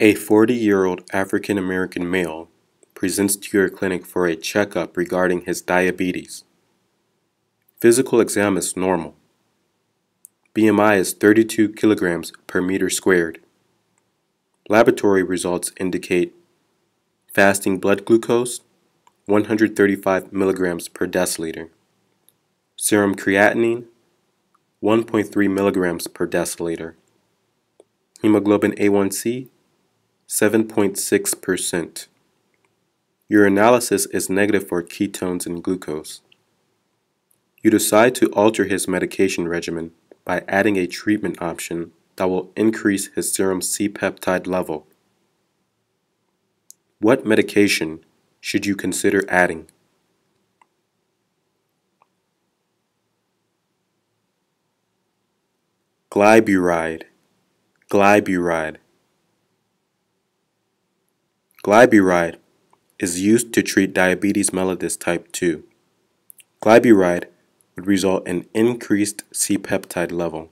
A 40-year-old African-American male presents to your clinic for a checkup regarding his diabetes. Physical exam is normal. BMI is 32 kilograms per meter squared. Laboratory results indicate fasting blood glucose 135 milligrams per deciliter, serum creatinine 1.3 milligrams per deciliter, hemoglobin A1C 7.6%. Your analysis is negative for ketones and glucose. You decide to alter his medication regimen by adding a treatment option that will increase his serum C-peptide level. What medication should you consider adding? Glyburide. Glyburide. Glyburide is used to treat diabetes mellitus type 2. Glyburide would result in increased C-peptide level.